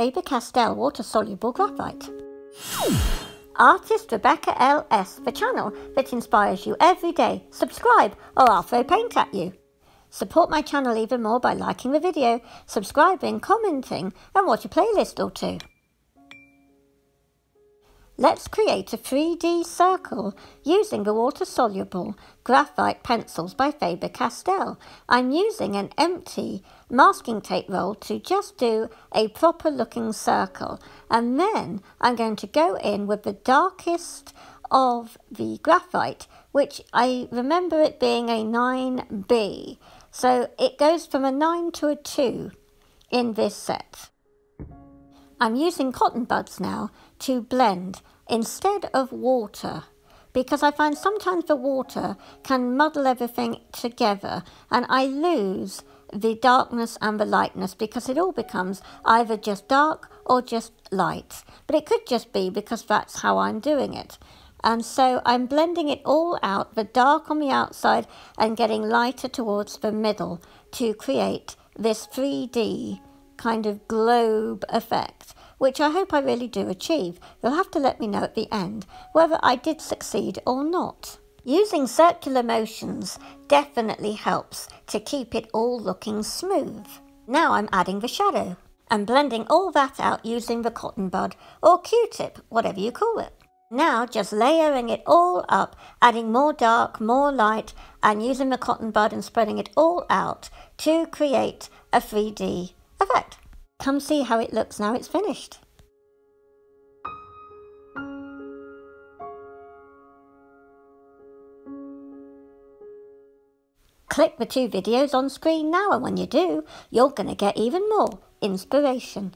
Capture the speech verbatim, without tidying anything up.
Faber-Castell water-soluble graphite. Artist Rebecca L S, the channel that inspires you every day. Subscribe or I'll throw paint at you. Support my channel even more by liking the video, subscribing, commenting, and watch a playlist or two. Let's create a three D circle using the water-soluble graphite pencils by Faber-Castell. I'm using an empty masking tape roll to just do a proper looking circle. And then I'm going to go in with the darkest of the graphite, which I remember it being a nine B. So it goes from a nine to a two in this set. I'm using cotton buds now to blend instead of water, because I find sometimes the water can muddle everything together and I lose the darkness and the lightness because it all becomes either just dark or just light. But it could just be because that's how I'm doing it. And so I'm blending it all out, the dark on the outside and getting lighter towards the middle to create this three D kind of globe effect, which I hope I really do achieve. You'll have to let me know at the end whether I did succeed or not. Using circular motions definitely helps to keep it all looking smooth. Now I'm adding the shadow and blending all that out using the cotton bud or Q-tip, whatever you call it. Now just layering it all up, adding more dark, more light, and using the cotton bud and spreading it all out to create a three D effect. Come see how it looks now it's finished. Click the two videos on screen now, and when you do, you're going to get even more inspiration.